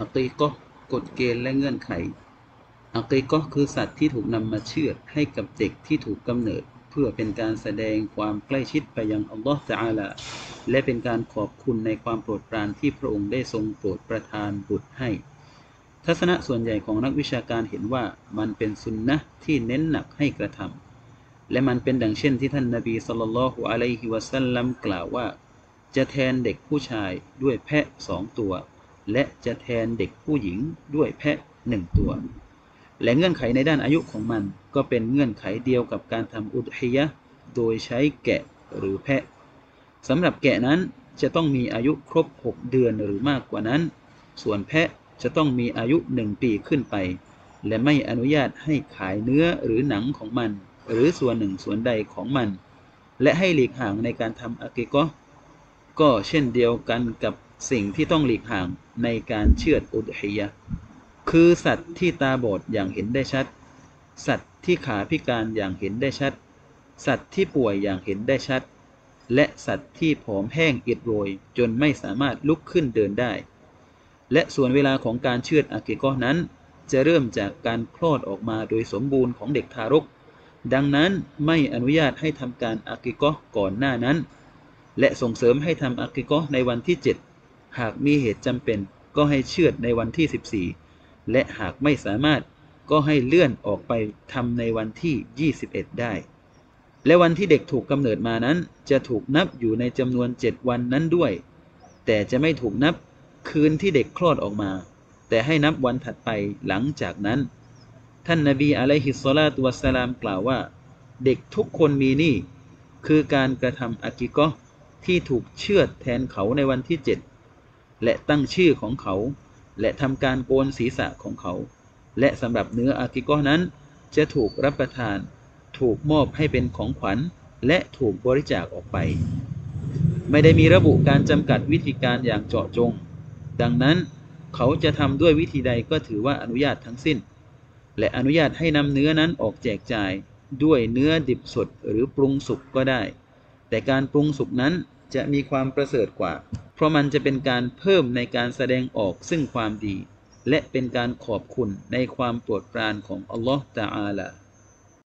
อักีก็กฎเกณฑ์และเงื่อนไขอักีก็คือสัตว์ที่ถูกนำมาเชือดให้กับเด็กที่ถูกกำเนิดเพื่อเป็นการแสดงความใกล้ชิดไปยังอัลลอฮฺตะอาลาและเป็นการขอบคุณในความโปรดปรานที่พระองค์ได้ทรงโปรดประทานบุตรให้ทัศนะส่วนใหญ่ของนักวิชาการเห็นว่ามันเป็นซุนนะห์ที่เน้นหนักให้กระทำและมันเป็นดังเช่นที่ท่านนบีศ็อลลัลลอฮุอะลัยฮิวะซัลลัมกล่าวว่าจะแทนเด็กผู้ชายด้วยแพะ2ตัวและจะแทนเด็กผู้หญิงด้วยแพะ1ตัวและเงื่อนไขในด้านอายุของมันก็เป็นเงื่อนไขเดียวกับการทำอุดฮิยะห์โดยใช้แกะหรือแพะสำหรับแกะนั้นจะต้องมีอายุครบ6เดือนหรือมากกว่านั้นส่วนแพะจะต้องมีอายุ1ปีขึ้นไปและไม่อนุญาตให้ขายเนื้อหรือหนังของมันหรือส่วนหนึ่งส่วนใดของมันและให้หลีกห่างในการทำอะกีกะห์ก็เช่นเดียวกันกับสิ่งที่ต้องหลีกห่างในการเชือดอุดฮิยะห์คือสัตว์ที่ตาบอดอย่างเห็นได้ชัดสัตว์ที่ขาพิการอย่างเห็นได้ชัดสัตว์ที่ป่วยอย่างเห็นได้ชัดและสัตว์ที่ผอมแห้งอิดโรยจนไม่สามารถลุกขึ้นเดินได้และส่วนเวลาของการเชือดอะกีกะห์นั้นจะเริ่มจากการคลอดออกมาโดยสมบูรณ์ของเด็กทารกดังนั้นไม่อนุญาตให้ทำการอะกีกะห์ก่อนหน้านั้นและส่งเสริมให้ทำอะกีกะห์ในวันที่7หากมีเหตุจำเป็นก็ให้เชือดในวันที่14และหากไม่สามารถก็ให้เลื่อนออกไปทำในวันที่21ได้และวันที่เด็กถูกกำเนิดมานั้นจะถูกนับอยู่ในจำนวน7วันนั้นด้วยแต่จะไม่ถูกนับคืนที่เด็กคลอดออกมาแต่ให้นับวันถัดไปหลังจากนั้นท่านนบีอะลัยฮิสซอลาตุวัสสลามกล่าวว่าเด็กทุกคนมีหนี้คือการกระทำอะกีกะห์ที่ถูกเชือดแทนเขาในวันที่7และตั้งชื่อของเขาและทำการโกนศีรษะของเขาและสำหรับเนื้ออะกีกะห์นั้นจะถูกรับประทานถูกมอบให้เป็นของขวัญและถูกบริจาคออกไปไม่ได้มีระบุการจำกัดวิธีการอย่างเจาะจงดังนั้นเขาจะทำด้วยวิธีใดก็ถือว่าอนุญาตทั้งสิ้นและอนุญาตให้นำเนื้อนั้นออกแจกจ่ายด้วยเนื้อดิบสดหรือปรุงสุกก็ได้แต่การปรุงสุกนั้นจะมีความประเสริฐกว่าเพราะมันจะเป็นการเพิ่มในการแสดงออกซึ่งความดีและเป็นการขอบคุณในความโปรดปรานของอัลลอฮฺตะอาลา